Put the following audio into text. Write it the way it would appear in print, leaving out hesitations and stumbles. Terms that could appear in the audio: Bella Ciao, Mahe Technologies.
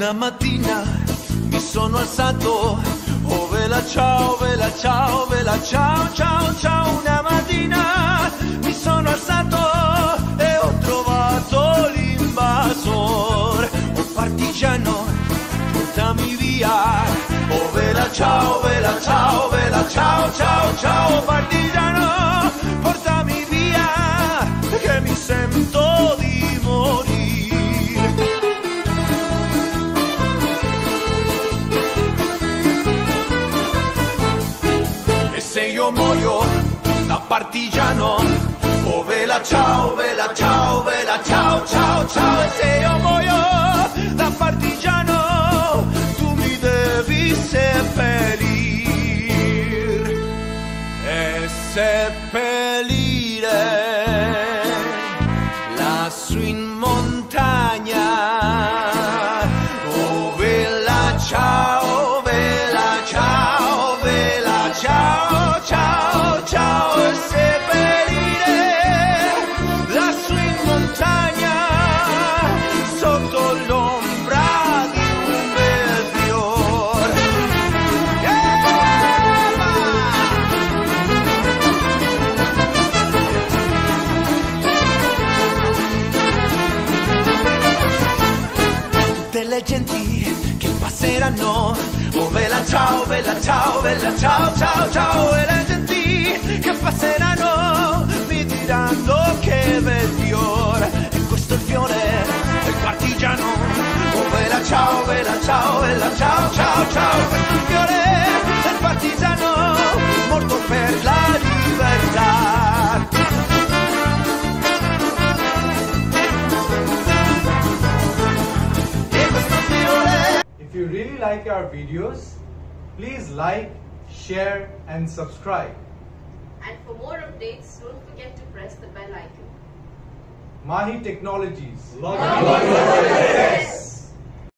Una mattina mi sono alzato, oh Bella ciao, Bella ciao, Bella ciao, ciao, ciao. Una mattina mi sono alzato e ho trovato l'invasor. Oh partigiano, portami via, oh Bella ciao, Bella ciao, Bella ciao, ciao, ciao. Partigiano, portami via, che mi sento di morire. Se io muoio da partigiano, oh Bella ciao, Bella ciao, Bella ciao, ciao, ciao. E se io muoio da partigiano, tu mi devi seppellir e seppellire lassù in montagna. Oh Bella ciao, Bella ciao, Bella ciao, ciao, ciao, e seppellire lassù in montagna sotto l'ombra di un bel fior. Tutte le genti che passeranno, oh Bella ciao, Bella ciao, Bella ciao, ciao, ciao. E le genti che passeranno mi diranno che bel fiore. E questo è il fiore del partigiano, oh Bella ciao, Bella ciao, Bella ciao, ciao, ciao. Questo è il fiore del partigiano, morto per la libertà. If you really like our videos, please like, share and subscribe. And for more updates, don't forget to press the bell icon. Mahe Technologies.